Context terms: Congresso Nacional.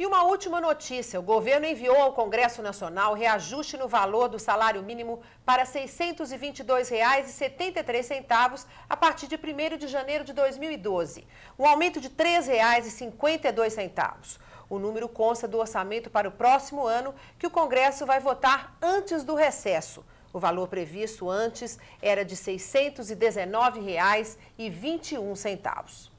E uma última notícia, o governo enviou ao Congresso Nacional reajuste no valor do salário mínimo para R$ 622,73 a partir de 1º de janeiro de 2012, um aumento de R$ 3,52. O número consta do orçamento para o próximo ano, que o Congresso vai votar antes do recesso. O valor previsto antes era de R$ 619,21.